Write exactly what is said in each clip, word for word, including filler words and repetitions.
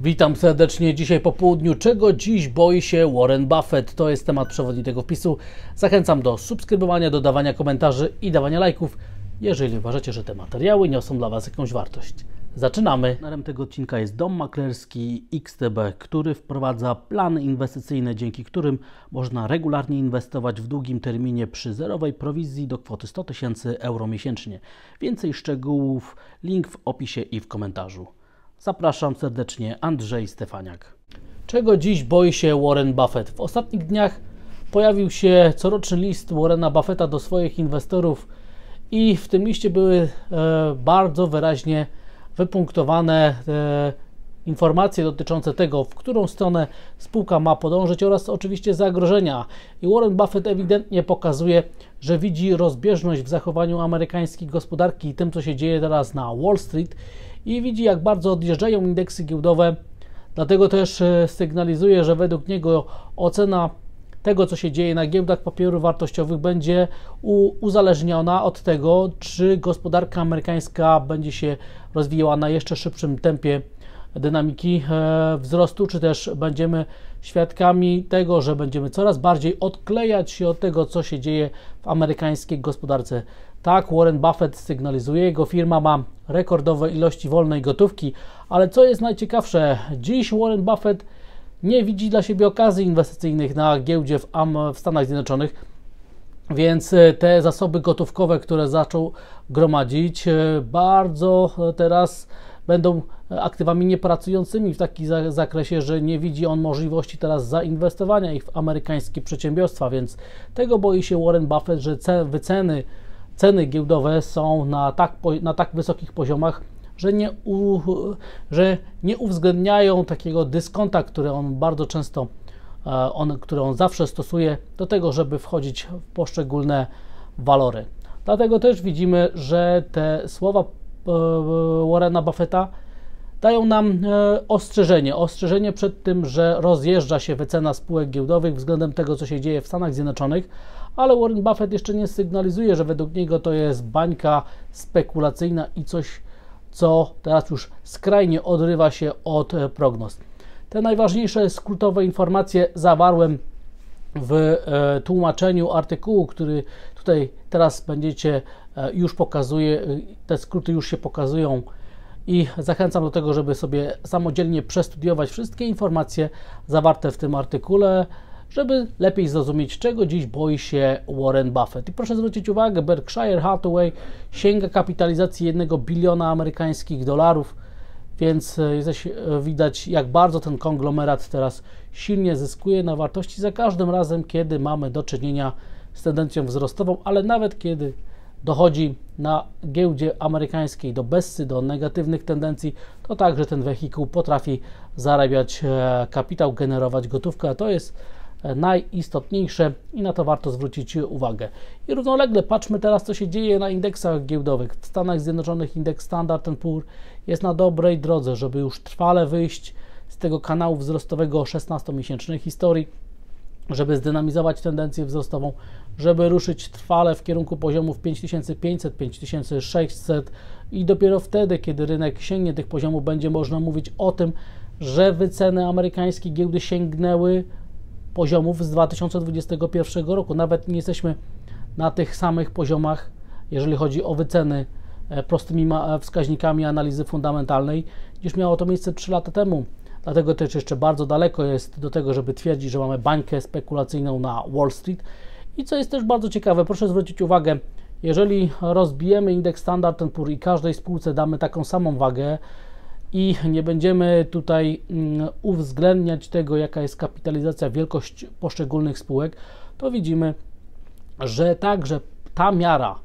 Witam serdecznie dzisiaj po południu. Czego dziś boi się Warren Buffett? To jest temat przewodni tego wpisu. Zachęcam do subskrybowania, dodawania komentarzy i dawania lajków, jeżeli uważacie, że te materiały niosą dla Was jakąś wartość. Zaczynamy! Partnerem tego odcinka jest dom maklerski X T B, który wprowadza plany inwestycyjne, dzięki którym można regularnie inwestować w długim terminie przy zerowej prowizji do kwoty sto tysięcy euro miesięcznie. Więcej szczegółów, link w opisie i w komentarzu. Zapraszam serdecznie, Andrzej Stefaniak. Czego dziś boi się Warren Buffett? W ostatnich dniach pojawił się coroczny list Warrena Buffetta do swoich inwestorów i w tym liście były e, bardzo wyraźnie wypunktowane e, informacje dotyczące tego, w którą stronę spółka ma podążyć oraz oczywiście zagrożenia. I Warren Buffett ewidentnie pokazuje, że widzi rozbieżność w zachowaniu amerykańskiej gospodarki i tym, co się dzieje teraz na Wall Street, i widzi, jak bardzo odjeżdżają indeksy giełdowe, dlatego też sygnalizuje, że według niego ocena tego, co się dzieje na giełdach papierów wartościowych, będzie uzależniona od tego, czy gospodarka amerykańska będzie się rozwijała na jeszcze szybszym tempie dynamiki wzrostu, czy też będziemy świadkami tego, że będziemy coraz bardziej odklejać się od tego, co się dzieje w amerykańskiej gospodarce. Tak, Warren Buffett sygnalizuje, jego firma ma rekordowe ilości wolnej gotówki, ale co jest najciekawsze, dziś Warren Buffett nie widzi dla siebie okazji inwestycyjnych na giełdzie w, w Stanach Zjednoczonych, więc te zasoby gotówkowe, które zaczął gromadzić, bardzo teraz będą aktywami niepracującymi w takim zakresie, że nie widzi on możliwości teraz zainwestowania ich w amerykańskie przedsiębiorstwa, więc tego boi się Warren Buffett, że wyceny Ceny giełdowe są na tak, na tak wysokich poziomach, że nie, u, że nie uwzględniają takiego dyskonta, który on bardzo często, on, który on zawsze stosuje do tego, żeby wchodzić w poszczególne walory. Dlatego też widzimy, że te słowa Warrena Buffetta dają nam ostrzeżenie, ostrzeżenie przed tym, że rozjeżdża się wycena spółek giełdowych względem tego, co się dzieje w Stanach Zjednoczonych, ale Warren Buffett jeszcze nie sygnalizuje, że według niego to jest bańka spekulacyjna i coś, co teraz już skrajnie odrywa się od prognoz. Te najważniejsze skrótowe informacje zawarłem w tłumaczeniu artykułu, który tutaj teraz będziecie, już pokazuje, te skróty już się pokazują i zachęcam do tego, żeby sobie samodzielnie przestudiować wszystkie informacje zawarte w tym artykule, żeby lepiej zrozumieć, czego dziś boi się Warren Buffett. I proszę zwrócić uwagę, Berkshire Hathaway sięga kapitalizacji jednego biliona amerykańskich dolarów, więc jest, widać, jak bardzo ten konglomerat teraz silnie zyskuje na wartości za każdym razem, kiedy mamy do czynienia z tendencją wzrostową, ale nawet kiedy dochodzi na giełdzie amerykańskiej do bessy, do negatywnych tendencji, to także ten wehikuł potrafi zarabiać kapitał, generować gotówkę, a to jest najistotniejsze i na to warto zwrócić uwagę. I równolegle patrzmy teraz, co się dzieje na indeksach giełdowych. W Stanach Zjednoczonych indeks Standard and Poor's jest na dobrej drodze, żeby już trwale wyjść z tego kanału wzrostowego szesnastomiesięcznej historii, żeby zdynamizować tendencję wzrostową, żeby ruszyć trwale w kierunku poziomów pięć tysięcy pięćset, pięć tysięcy sześćset i dopiero wtedy, kiedy rynek sięgnie tych poziomów, będzie można mówić o tym, że wyceny amerykańskiej giełdy sięgnęły poziomów z dwa tysiące dwudziestego pierwszego roku. Nawet nie jesteśmy na tych samych poziomach, jeżeli chodzi o wyceny prostymi wskaźnikami analizy fundamentalnej, niż miało to miejsce trzy lata temu. Dlatego też jeszcze bardzo daleko jest do tego, żeby twierdzić, że mamy bańkę spekulacyjną na Wall Street. I co jest też bardzo ciekawe, proszę zwrócić uwagę, jeżeli rozbijemy indeks Standard and Poor's i każdej spółce damy taką samą wagę, i nie będziemy tutaj uwzględniać tego, jaka jest kapitalizacja, wielkość poszczególnych spółek, to widzimy, że także ta miara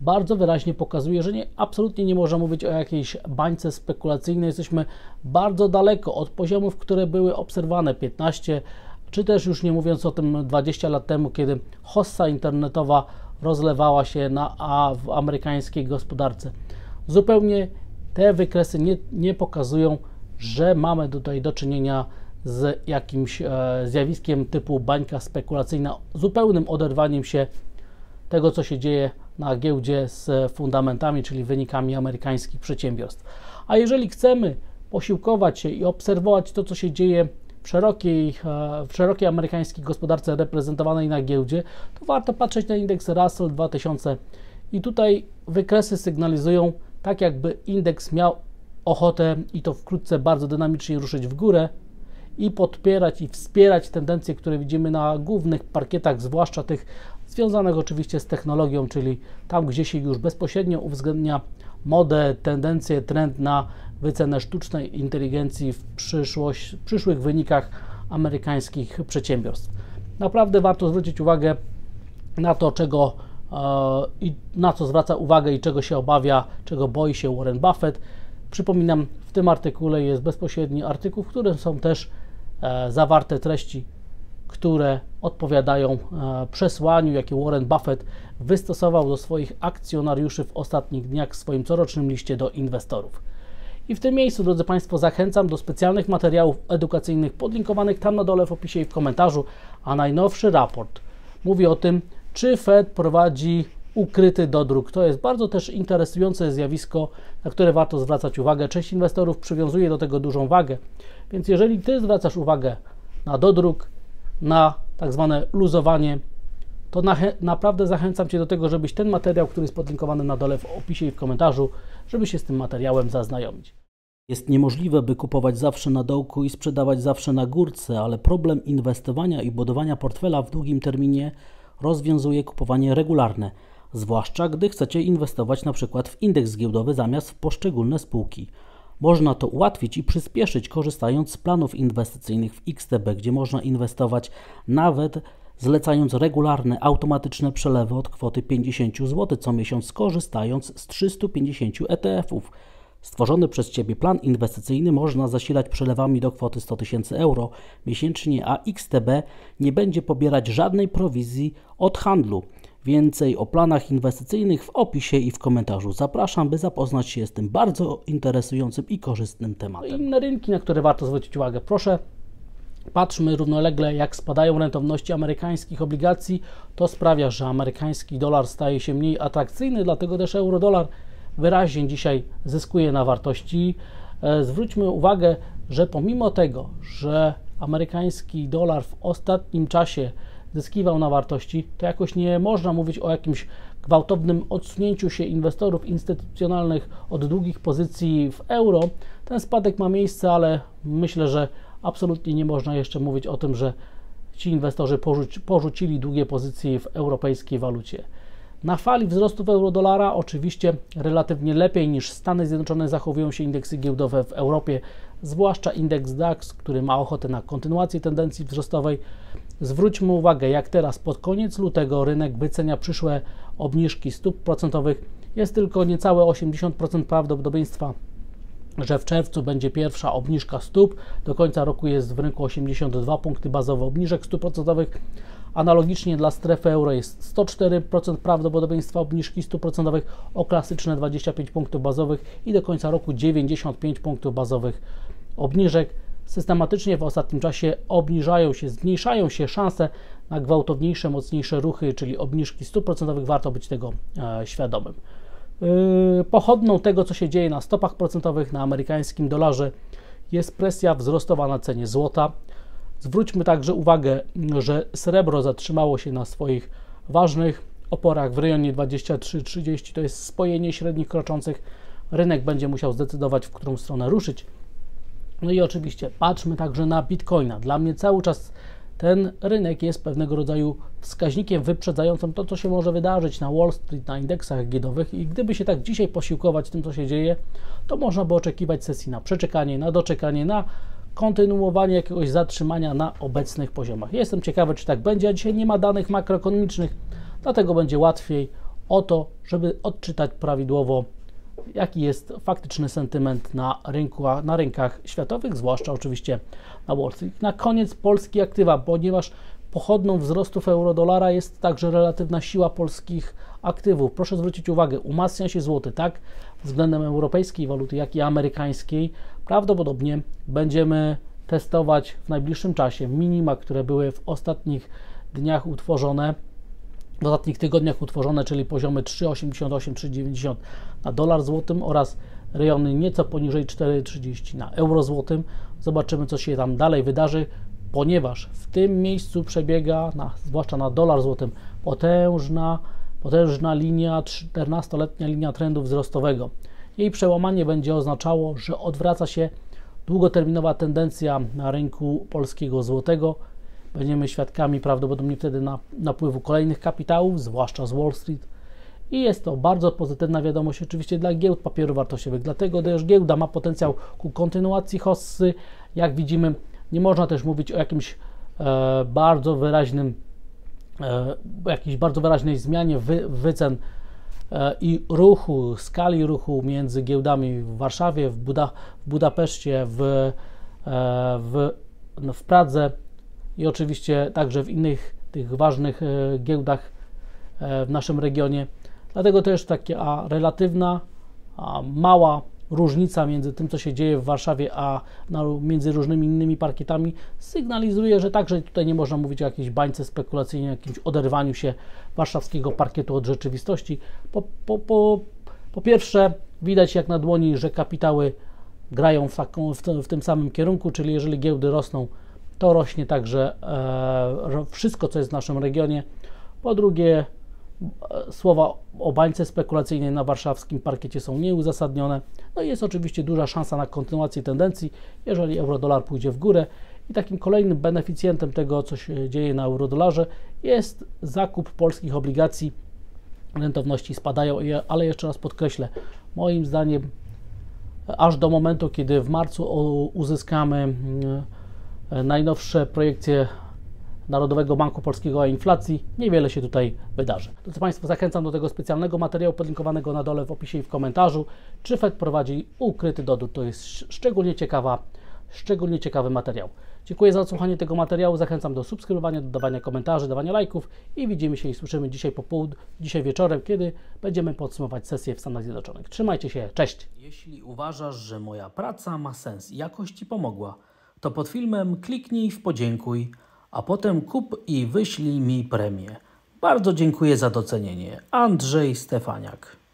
bardzo wyraźnie pokazuje, że nie, absolutnie nie można mówić o jakiejś bańce spekulacyjnej. Jesteśmy bardzo daleko od poziomów, które były obserwowane piętnaście, czy też już nie mówiąc o tym dwadzieścia lat temu, kiedy hossa internetowa rozlewała się na, a w amerykańskiej gospodarce. Zupełnie te wykresy nie, nie pokazują, że mamy tutaj do czynienia z jakimś e, zjawiskiem typu bańka spekulacyjna, zupełnym oderwaniem się tego, co się dzieje na giełdzie z fundamentami, czyli wynikami amerykańskich przedsiębiorstw. A jeżeli chcemy posiłkować się i obserwować to, co się dzieje w szerokiej, w szerokiej amerykańskiej gospodarce reprezentowanej na giełdzie, to warto patrzeć na indeks Russell dwa tysiące i tutaj wykresy sygnalizują tak, jakby indeks miał ochotę i to wkrótce bardzo dynamicznie ruszyć w górę i podpierać i wspierać tendencje, które widzimy na głównych parkietach, zwłaszcza tych związanych oczywiście z technologią, czyli tam, gdzie się już bezpośrednio uwzględnia modę, tendencję, trend na wycenę sztucznej inteligencji w przyszłość, przyszłych wynikach amerykańskich przedsiębiorstw. Naprawdę warto zwrócić uwagę na to, czego e, i na co zwraca uwagę i czego się obawia, czego boi się Warren Buffett. Przypominam, w tym artykule jest bezpośredni artykuł, w którym są też e, zawarte treści, które odpowiadają e, przesłaniu, jakie Warren Buffett wystosował do swoich akcjonariuszy w ostatnich dniach w swoim corocznym liście do inwestorów. I w tym miejscu, drodzy Państwo, zachęcam do specjalnych materiałów edukacyjnych podlinkowanych tam na dole w opisie i w komentarzu, a najnowszy raport mówi o tym, czy Fed prowadzi ukryty dodruk. To jest bardzo też interesujące zjawisko, na które warto zwracać uwagę. Część inwestorów przywiązuje do tego dużą wagę, więc jeżeli Ty zwracasz uwagę na dodruk, na tak zwane luzowanie, to na, naprawdę zachęcam Cię do tego, żebyś ten materiał, który jest podlinkowany na dole w opisie i w komentarzu, żeby się z tym materiałem zaznajomić. Jest niemożliwe, by kupować zawsze na dołku i sprzedawać zawsze na górce, ale problem inwestowania i budowania portfela w długim terminie rozwiązuje kupowanie regularne, zwłaszcza gdy chcecie inwestować na przykład w indeks giełdowy zamiast w poszczególne spółki. Można to ułatwić i przyspieszyć, korzystając z planów inwestycyjnych w X T B, gdzie można inwestować nawet zlecając regularne, automatyczne przelewy od kwoty pięćdziesiąt złotych co miesiąc, korzystając z trzystu pięćdziesięciu E T F ów. Stworzony przez Ciebie plan inwestycyjny można zasilać przelewami do kwoty sto tysięcy euro miesięcznie, a X T B nie będzie pobierać żadnej prowizji od handlu. Więcej o planach inwestycyjnych w opisie i w komentarzu. Zapraszam, by zapoznać się z tym bardzo interesującym i korzystnym tematem. Inne rynki, na które warto zwrócić uwagę, proszę. Patrzmy równolegle, jak spadają rentowności amerykańskich obligacji. To sprawia, że amerykański dolar staje się mniej atrakcyjny, dlatego też euro-dolar wyraźnie dzisiaj zyskuje na wartości. Zwróćmy uwagę, że pomimo tego, że amerykański dolar w ostatnim czasie zyskiwał na wartości, to jakoś nie można mówić o jakimś gwałtownym odsunięciu się inwestorów instytucjonalnych od długich pozycji w euro. Ten spadek ma miejsce, ale myślę, że absolutnie nie można jeszcze mówić o tym, że ci inwestorzy porzuci, porzucili długie pozycje w europejskiej walucie. Na fali wzrostów euro-dolara oczywiście relatywnie lepiej niż Stany Zjednoczone zachowują się indeksy giełdowe w Europie, zwłaszcza indeks D A X, który ma ochotę na kontynuację tendencji wzrostowej. Zwróćmy uwagę, jak teraz pod koniec lutego rynek wycenia przyszłe obniżki stóp procentowych. Jest tylko niecałe osiemdziesiąt procent prawdopodobieństwa, że w czerwcu będzie pierwsza obniżka stóp. Do końca roku jest w rynku osiemdziesiąt dwa punkty bazowe obniżek stóp procentowych. Analogicznie dla strefy euro jest sto cztery procent prawdopodobieństwa obniżki stóp procentowych o klasyczne dwadzieścia pięć punktów bazowych i do końca roku dziewięćdziesiąt pięć punktów bazowych obniżek. Systematycznie w ostatnim czasie obniżają się, zmniejszają się szanse na gwałtowniejsze, mocniejsze ruchy, czyli obniżki stóp procentowych. Warto być tego e, świadomym. Pochodną tego, co się dzieje na stopach procentowych na amerykańskim dolarze, jest presja wzrostowa na cenie złota. Zwróćmy także uwagę, że srebro zatrzymało się na swoich ważnych oporach w rejonie dwadzieścia trzy trzydzieści, to jest spojenie średnich kroczących. Rynek będzie musiał zdecydować, w którą stronę ruszyć. No i oczywiście patrzmy także na Bitcoina. Dla mnie cały czas ten rynek jest pewnego rodzaju wskaźnikiem wyprzedzającym to, co się może wydarzyć na Wall Street, na indeksach giełdowych i gdyby się tak dzisiaj posiłkować tym, co się dzieje, to można by oczekiwać sesji na przeczekanie, na doczekanie, na kontynuowanie jakiegoś zatrzymania na obecnych poziomach. Jestem ciekawy, czy tak będzie, a dzisiaj nie ma danych makroekonomicznych, dlatego będzie łatwiej o to, żeby odczytać prawidłowo, jaki jest faktyczny sentyment na rynku, na rynkach światowych, zwłaszcza oczywiście na Wall Street. Na koniec polskie aktywa, ponieważ pochodną wzrostów euro-dolara jest także relatywna siła polskich aktywów. Proszę zwrócić uwagę, umacnia się złoty, tak względem europejskiej waluty, jak i amerykańskiej. Prawdopodobnie będziemy testować w najbliższym czasie minima, które były w ostatnich dniach utworzone, w ostatnich tygodniach utworzone, czyli poziomy trzy osiemdziesiąt osiem, trzy dziewięćdziesiąt na dolar złotym oraz rejony nieco poniżej cztery trzydzieści na euro złotym. Zobaczymy, co się tam dalej wydarzy, ponieważ w tym miejscu przebiega, na, zwłaszcza na dolar złotym, potężna, potężna linia, czternastoletnia linia trendu wzrostowego. Jej przełamanie będzie oznaczało, że odwraca się długoterminowa tendencja na rynku polskiego złotego. Będziemy świadkami prawdopodobnie wtedy napływu kolejnych kapitałów, zwłaszcza z Wall Street. I jest to bardzo pozytywna wiadomość oczywiście dla giełd papierów wartościowych, dlatego też giełda ma potencjał ku kontynuacji hossy. Jak widzimy, nie można też mówić o jakimś e, bardzo wyraźnym, e, jakiejś bardzo wyraźnej zmianie wy, wycen e, i ruchu, skali ruchu między giełdami w Warszawie, w, Buda, w Budapeszcie, w, e, w, no, w Pradze i oczywiście także w innych tych ważnych e, giełdach e, w naszym regionie. Dlatego też taka relatywna, a mała różnica między tym, co się dzieje w Warszawie, a na, między różnymi innymi parkietami sygnalizuje, że także tutaj nie można mówić o jakiejś bańce spekulacyjnej, jakimś oderwaniu się warszawskiego parkietu od rzeczywistości. Po, po, po, po pierwsze, widać jak na dłoni, że kapitały grają w, taką, w, w tym samym kierunku, czyli jeżeli giełdy rosną, to rośnie także e, wszystko, co jest w naszym regionie. Po drugie, słowa o bańce spekulacyjnej na warszawskim parkiecie są nieuzasadnione. No i jest oczywiście duża szansa na kontynuację tendencji, jeżeli euro-dolar pójdzie w górę. I takim kolejnym beneficjentem tego, co się dzieje na euro-dolarze, jest zakup polskich obligacji. Rentowności spadają, ale jeszcze raz podkreślę, moim zdaniem aż do momentu, kiedy w marcu uzyskamy najnowsze projekcje Narodowego Banku Polskiego o inflacji, niewiele się tutaj wydarzy. Drodzy Państwo, zachęcam do tego specjalnego materiału podlinkowanego na dole w opisie i w komentarzu. Czy Fed prowadzi ukryty dodór? To jest szczególnie ciekawa, szczególnie ciekawy materiał. Dziękuję za odsłuchanie tego materiału. Zachęcam do subskrybowania, dodawania komentarzy, dawania lajków i widzimy się i słyszymy dzisiaj po południu, dzisiaj wieczorem, kiedy będziemy podsumować sesję w Stanach Zjednoczonych. Trzymajcie się, cześć! Jeśli uważasz, że moja praca ma sens i jakoś Ci pomogła, to pod filmem kliknij w podziękuj, a potem kup i wyślij mi premię. Bardzo dziękuję za docenienie. Andrzej Stefaniak.